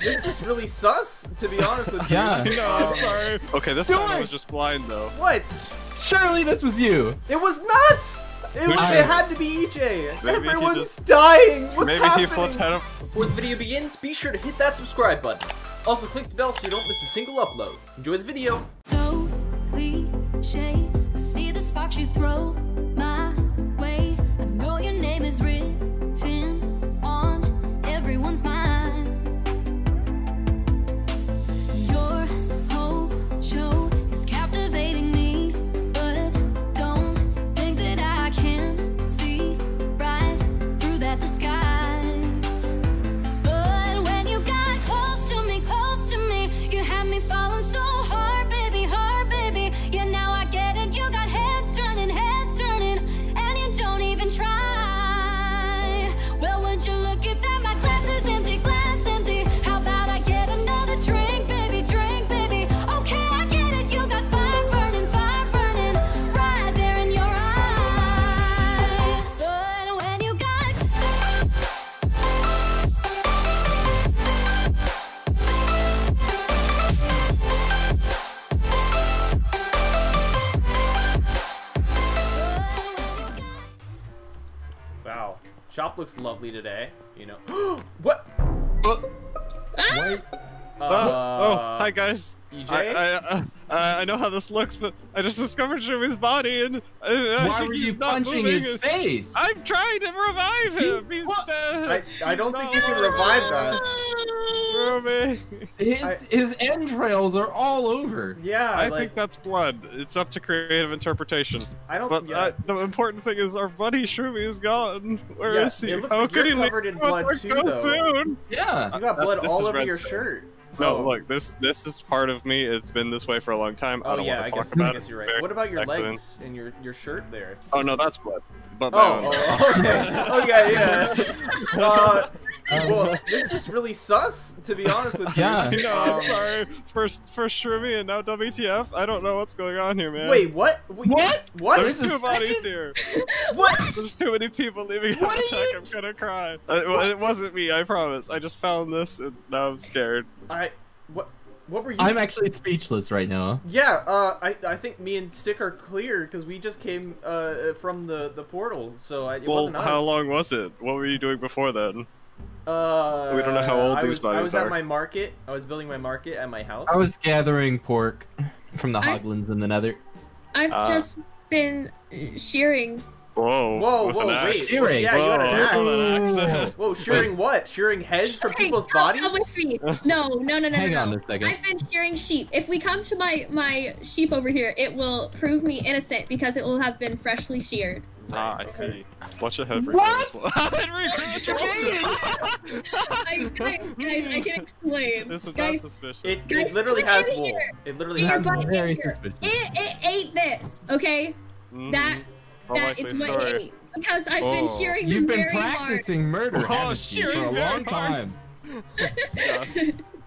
This is really sus, to be honest with you. Yeah. No, I'm sorry. Okay, this time I was just blind, though. What? Surely this was you. It was not. It had to be EJ. Everyone's dying. What's happening? He flipped out of... Before the video begins, be sure to hit that subscribe button. Also, click the bell so you don't miss a single upload. Enjoy the video. So cliche. I see the sparks you throw my way. I know your name is written on everyone's mind. Shop looks lovely today, you know. What? Oh, hi guys. EJ? I know how this looks, but I just discovered Jimmy's body, and why were you punching his face? I'm trying to revive him. He's dead. I don't think you can revive that. His entrails are all over. Yeah, I think that's blood. It's up to creative interpretation. The important thing is our buddy Shroomy is gone. Where is he? It looks like you're covered in blood too, though. Soon? Yeah, you got blood all over your shirt. No, look, this is part of me. It's been this way for a long time. I don't want to talk about it. I guess you're right. What about your legs and your shirt there? Oh, no, that's blood. But okay, yeah. Well, this is really sus, to be honest with you. Yeah. No, I'm sorry. First Shroomy and now WTF. I don't know what's going on here, man. Wait, what? What? There's two bodies here. What? There's too many people leaving out of tech. I'm gonna cry. It wasn't me, I promise. I just found this and now I'm scared. What were you? I'm actually speechless right now. Yeah, I think me and Stick are clear because we just came from the portal, so it wasn't us. Well, how long was it? What were you doing before then? We don't know how old these bodies are. I was at my market. I was building my market at my house. I was gathering pork from the hoglins in the nether. I've just been shearing. Whoa, wait. Shearing. Yeah, you got an axe. Whoa, shearing what? Shearing heads from people's bodies? No. Hang on a second. I've been shearing sheep. If we come to my sheep over here, it will prove me innocent because it will have been freshly sheared. Ah, I see. Watch your head. What? Guys, I can explain. This is not suspicious. It literally has wool. It literally has wool. Very suspicious. It ate this, okay? That is what it ate. Because I've been shearing them very hard. You've been practicing murder for a long time. Yeah.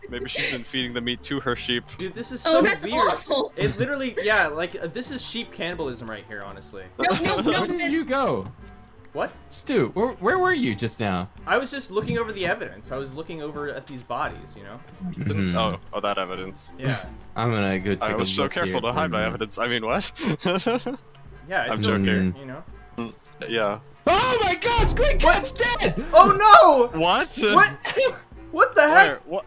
Maybe she's been feeding the meat to her sheep. Dude, this is so weird. Oh, that's awful. It literally, yeah, like, this is sheep cannibalism right here, honestly. No. Where did you go? What? Stu, where were you just now? I was just looking over the evidence. I was looking over at these bodies, you know? Mm-hmm. Oh, that evidence. Yeah. I'm gonna go take a look. I was so careful to hide my evidence. I mean, what? Yeah, I'm joking. You know? Yeah. Oh my gosh, Quick Cat's dead! Oh no! What? What the heck? Well,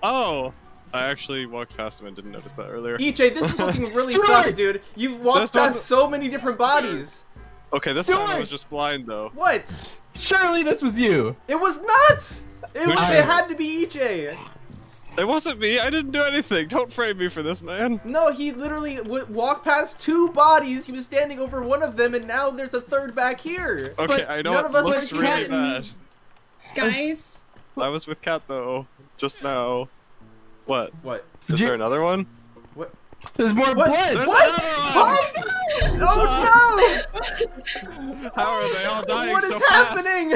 I actually walked past him and didn't notice that earlier. EJ, this is looking really sus, dude. You've walked past so many different bodies. Okay, this time I was just blind, though. What? Surely this was you. It was not! It had to be EJ. It wasn't me. I didn't do anything. Don't frame me for this, man. No, he literally walked past two bodies. He was standing over one of them, and now there's a third back here. Okay, but I know none of us looks really bad. Guys? I was with Cat, though. Just now. What? Is there another one? What? There's more blood! There's another one! Oh no! How are they all dying so fast? What is happening?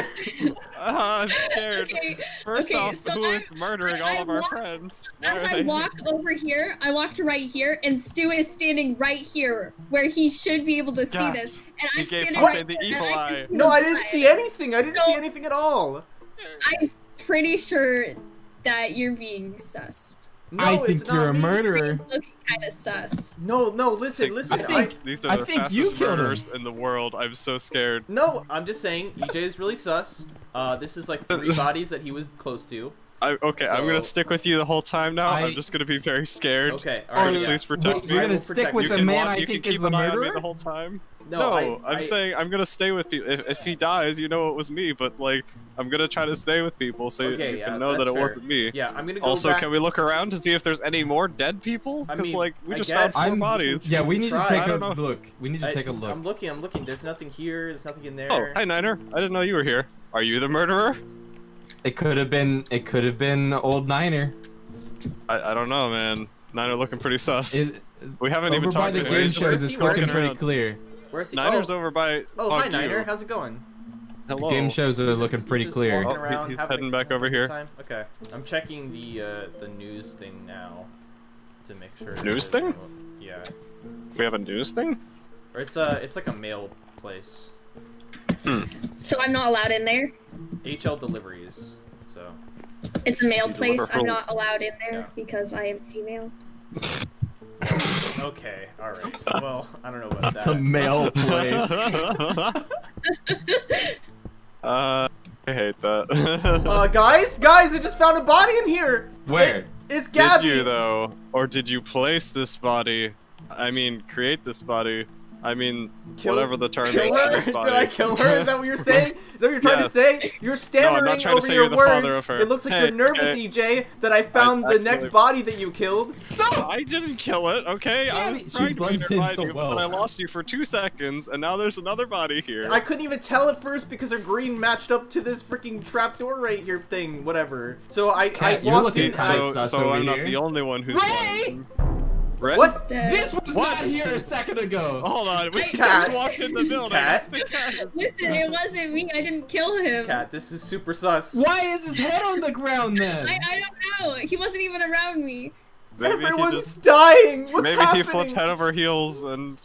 I'm scared. Okay. First off, so who is murdering all of our friends? As I walk over here, I walk to right here, and Stu is standing right here, where he should be able to see this. And I'm standing right here. No, I didn't see anything. I didn't see anything at all. I'm pretty sure that you're being sus. No, I think you're a murderer. Looking kind of sus. No, listen. I think you killed murderers in the world. I'm so scared. No, I'm just saying EJ is really sus. This is like 3 bodies that he was close to. I'm gonna stick with you the whole time now. I'm just gonna be very scared. Okay, all right. Please protect me. You're gonna stick with the man I think is the murderer the whole time. No, I'm saying I'm gonna stay with you. If he dies, you know it was me. But like, I'm gonna try to stay with people so you can know that it wasn't me. Yeah, I'm gonna go also, back. Can we look around to see if there's any more dead people? Because like, we just found 4 bodies. Yeah, we need to take a look. We need to take a look. I'm looking. There's nothing here. There's nothing in there. Oh, hi Niner. I didn't know you were here. Are you the murderer? It could have been old Niner. I don't know, man. Niner looking pretty sus. We haven't even talked to him. It's looking pretty clear. Where's he? Niner's over by. Oh, hi Niner. How's it going? Hello. The game shows are looking pretty clear. He's heading back over here. Okay. I'm checking the news thing now to make sure. News thing? Yeah. We have a news thing? Or it's like a mail place. Hmm. So I'm not allowed in there? HL deliveries, so. It's a male place, I'm not allowed in there because I am female. Okay, alright. Well, I don't know about that. It's a male place. I hate that. Guys, I just found a body in here! Where? It's Gabby! Did you though? Or did you place this body? I mean, create this body. I mean, whatever the term is. Did I kill her? Is that what you're saying? Is that what you're trying to say? You're stammering over your words. It looks like you're nervous, EJ, that I found the next body that you killed. No, I didn't kill it, okay? Yeah, I was trying to be nearby you, but I lost you for 2 seconds, and now there's another body here. I couldn't even tell at first because her green matched up to this freaking trapdoor right here thing, whatever. So I walked in. So I'm not the only one who's Red? What? This was not here a second ago. Hold on, we just walked in the building. Listen, it wasn't me. I didn't kill him. Cat, this is super sus. Why is his head on the ground then? I don't know. He wasn't even around me. Everyone's dying. What's happening? Maybe he flipped head over heels and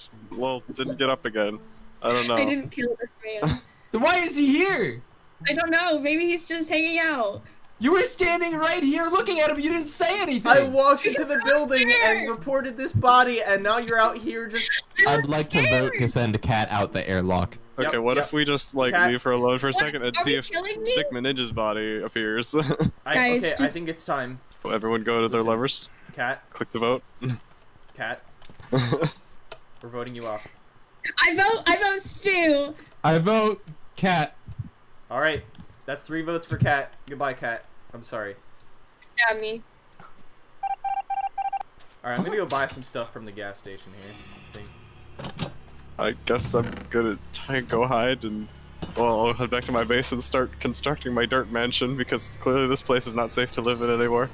didn't get up again. I don't know. I didn't kill this man. Then why is he here? I don't know. Maybe he's just hanging out. You were standing right here looking at him, you didn't say anything! I walked into the building and reported this body, and now you're out here just- I'd like to vote to send Cat out the airlock. Okay, what if we just, like, leave her alone for a second and see if Stick Ninja's body appears? I think it's time. Everyone go to their levers. Cat. Click to vote. Cat. We're voting you off. I vote Stu! I vote Cat. Alright. That's 3 votes for Cat. Goodbye, Cat. I'm sorry. Stab me. Alright, I'm gonna go buy some stuff from the gas station here. I guess I'm gonna try and go hide and... Well, I'll head back to my base and start constructing my dirt mansion because clearly this place is not safe to live in anymore.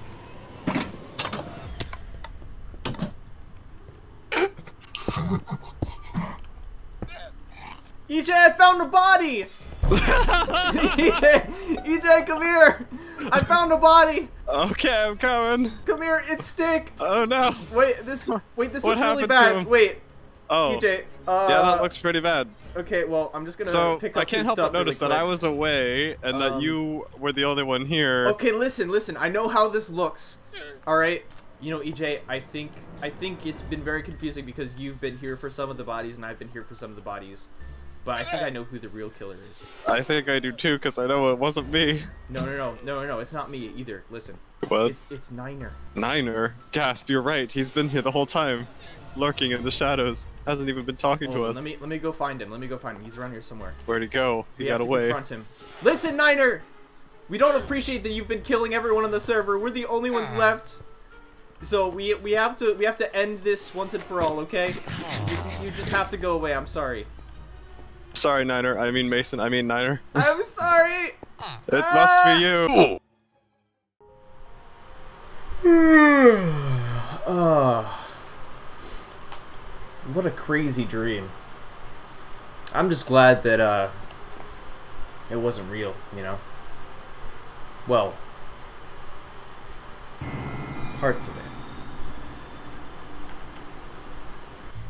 EJ, I found a body! EJ, come here! I found a body! Okay, I'm coming. Come here, it's Stick! Oh no! Wait, this looks really bad. Wait. Oh. EJ, yeah, that looks pretty bad. Okay, well, I'm just gonna pick up his stuff. So, I can't help but notice that I was away and that you were the only one here. Okay, listen, I know how this looks. Alright? You know, EJ, I think it's been very confusing because you've been here for some of the bodies and I've been here for some of the bodies. But I think I know who the real killer is. I think I do too, because I know it wasn't me. No, it's not me either. Listen. What? It's Niner. Niner? Gasp, you're right. He's been here the whole time, lurking in the shadows. Hasn't even been talking to us. Let me go find him. He's around here somewhere. Where'd he go? He got away. We have to confront him. Listen, Niner! We don't appreciate that you've been killing everyone on the server. We're the only ones left. So we have to end this once and for all, okay? You just have to go away. I'm sorry. Sorry, Niner. I mean Niner. I'm sorry! It must be you! What a crazy dream. I'm just glad that, it wasn't real, you know? Well... parts of it.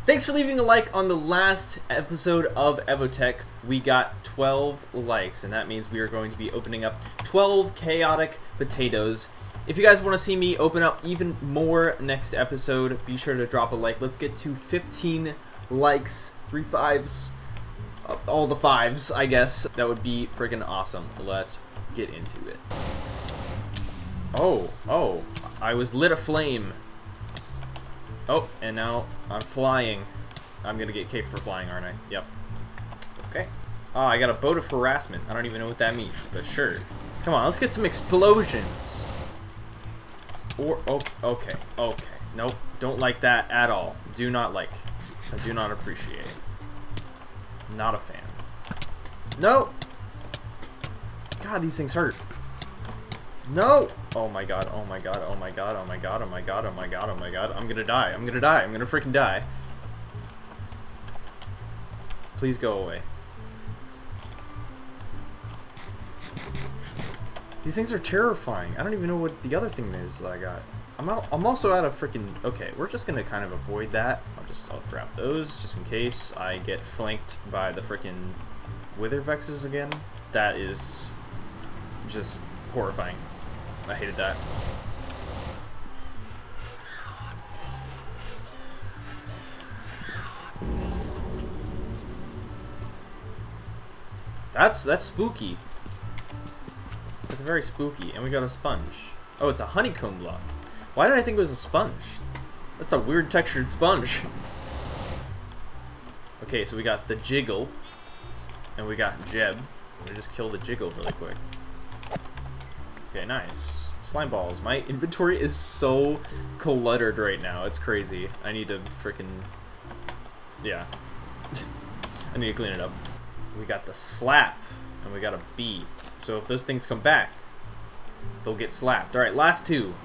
Thanks for leaving a like on the last episode of Evotech. We got 12 likes, and that means we are going to be opening up 12 chaotic potatoes. If you guys want to see me open up even more next episode, be sure to drop a like. Let's get to 15 likes, 3 5s, all the 5s, I guess. That would be freaking awesome. Let's get into it. Oh, I was lit aflame. Oh, and now I'm flying. I'm gonna get kicked for flying, aren't I? Yep. Okay. Ah, I got a boat of harassment. I don't even know what that means, but sure. Come on, let's get some explosions. Or, oh, okay, okay. Nope, don't like that at all. Do not like. I do not appreciate. Not a fan. No! God, these things hurt. No! Oh my god, oh my god, oh my god, oh my god, oh my god, oh my god, oh my god. I'm gonna die, I'm gonna die, I'm gonna freaking die. Please go away. These things are terrifying. I don't even know what the other thing is that I got. I'm also out of freaking... Okay, we're just gonna kind of avoid that. I'll grab those just in case I get flanked by the freaking Withervexes again. That is just horrifying. I hated that. That's spooky. That's very spooky. And we got a sponge. Oh, it's a honeycomb block. Why did I think it was a sponge? That's a weird textured sponge. Okay, so we got the Jiggle. And we got Jeb. I'm gonna just kill the Jiggle really quick. Okay, nice. Slime balls. My inventory is so cluttered right now. It's crazy. I need to freaking... Yeah. I need to clean it up. We got the slap. And we got a bee. So if those things come back, they'll get slapped. Alright, last two.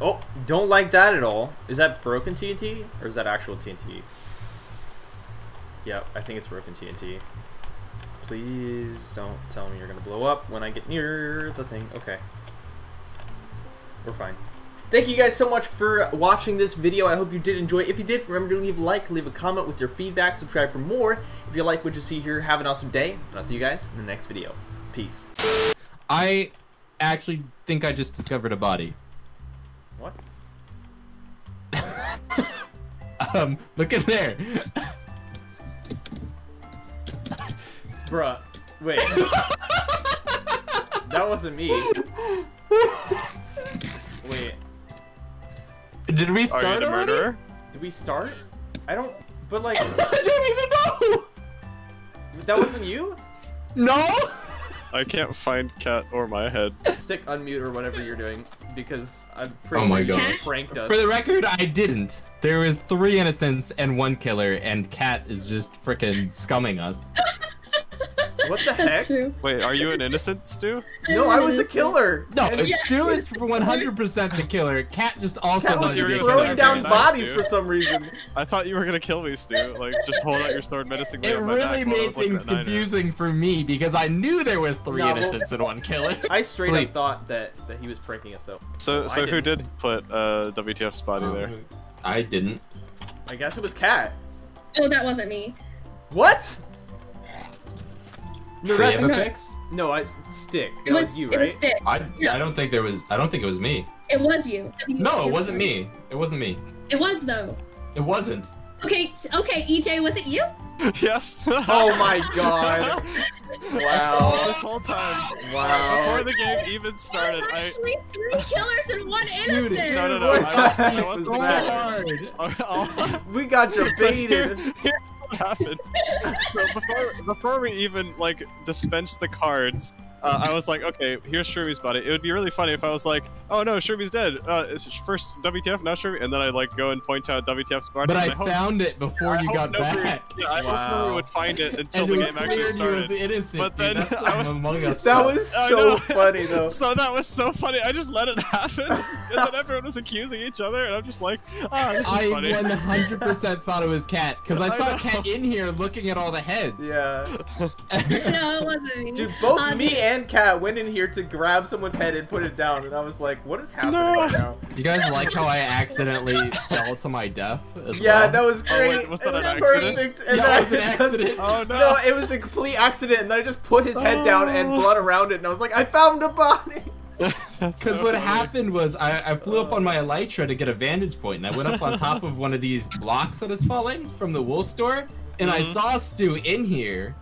Oh, don't like that at all. Is that broken TNT? Or is that actual TNT? Yeah, I think it's broken TNT. Please don't tell me you're gonna blow up when I get near the thing. Okay. We're fine. Thank you guys so much for watching this video. I hope you did enjoy. If you did, remember to leave a like, leave a comment with your feedback, subscribe for more. If you like what you see here, have an awesome day. And I'll see you guys in the next video. Peace. I actually think I just discovered a body. What? Look at there. Bruh, wait. That wasn't me. Wait. Did we start? Are you the murderer? Did we start? I don't, but like. I don't even know! That wasn't you? No! I can't find Cat or my head. Stick unmute or whatever you're doing, because I'm pretty sure you pranked us. For the record, I didn't. There was 3 innocents and 1 killer, and Cat is just frickin' scumming us. What the heck? True. Wait, are you an innocent, Stu? No, I was a killer. No, yeah. Stu is 100% the killer. Cat just also Cat was throwing down bodies for some reason. I thought you were gonna kill me, Stu. Like, just hold out your sword menacingly. It really made things confusing for me because I knew there was 3 innocents and 1 killer. I straight up thought that he was pranking us though. So who did put WTF's body there? I didn't. I guess it was Cat. Oh, that wasn't me. What? No, that's no, I Stick. It was you, right? I don't think there was. I don't think it was me. It was you. No, it wasn't me. It wasn't me. It was though. It wasn't. Okay, EJ, was it you? Yes. Oh my god. Wow. This whole time. Wow. Before the game even started, actually 3 killers and 1 innocent. Dude, no. I was so hard. We got you baited. Happened. So before we even like dispensed the cards, I was like, okay, here's Shroomy's body. It would be really funny if I was like, oh no, Shroomy's dead. It's first WTF, now Shroomy, and then I like go and point out WTF's body. But I found it before you got back. I would find it until the game actually started. Innocent, but then dude, that was so funny though. So that was so funny. I just let it happen, and then everyone was accusing each other, and I'm just like, ah, oh, this is funny. I 100% thought it was Cat because I saw Cat in here looking at all the heads. Yeah. No, it wasn't. Dude, both me and Cat went in here to grab someone's head and put it down, and I was like, what is happening right now? You guys like how I accidentally fell to my death as well? That was great. Oh, wait, was that an accident? And that was an accident. Oh, no. No, it was a complete accident, and then I just put his head down and blood around it, and I was like, I found a body! Because so what happened was I flew up on my Elytra to get a vantage point, and I went up on top of one of these blocks that was falling from the wool store, and I saw Stu in here,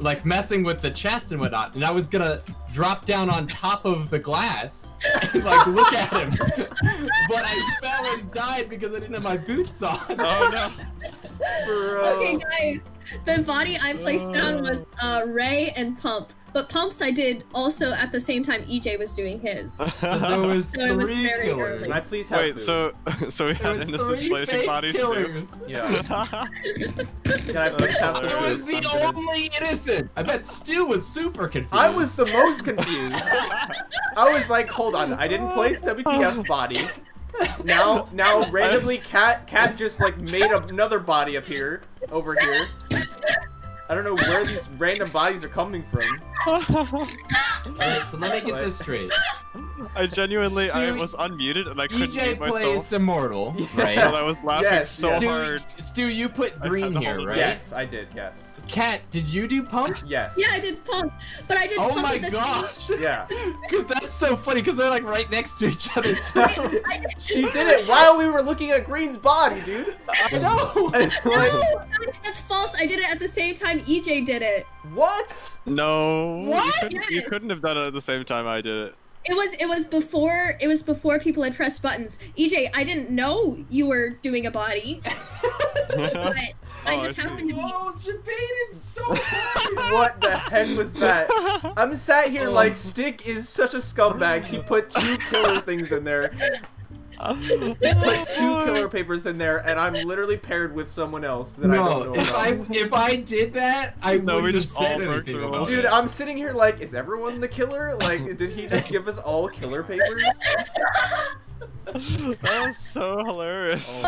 like messing with the chest and whatnot, and I was gonna drop down on top of the glass and like look at him, but I fell and died because I didn't have my boots on. Oh no. Bro. Okay guys, the body I placed down was Ray and Pump. But Pumps I did also at the same time EJ was doing his. So there was so three killers. Can I please have food? So we had innocent placing bodies too. Yeah. Can I please have some food? I was the only innocent. I bet Stu was super confused. I was the most confused. I was like, hold on, I didn't place WTF's body. Now randomly Cat just like made another body appear over here. I don't know where these random bodies are coming from. Alright, so let me get this straight. I genuinely, I was unmuted and I couldn't mute myself. EJ plays Immortal, right? And I was laughing so hard. Stu, you put green here, right? Yes, I did, yes. Cat, did you do Pump? Yes. Yeah, I did Pump, but I did Pump at the same time. Oh my gosh. Yeah. Because that's so funny, because they're like right next to each other. She did it while we were looking at Green's body, dude. I know. No, that's false. I did it at the same time EJ did it. What? No. What? You couldn't have done it at the same time I did it. It was before people had pressed buttons. EJ, I didn't know you were doing a body. But I just happened to be. Whoa, Jabane is so bad. What the heck was that? I'm sat here like Stick is such a scumbag. He put two killer things in there. He put two killer papers in there, and I'm literally paired with someone else that I don't know about. If I did that, I would have said anything about it. Dude, I'm sitting here like, is everyone the killer? Like, did he just give us all killer papers? That was so hilarious.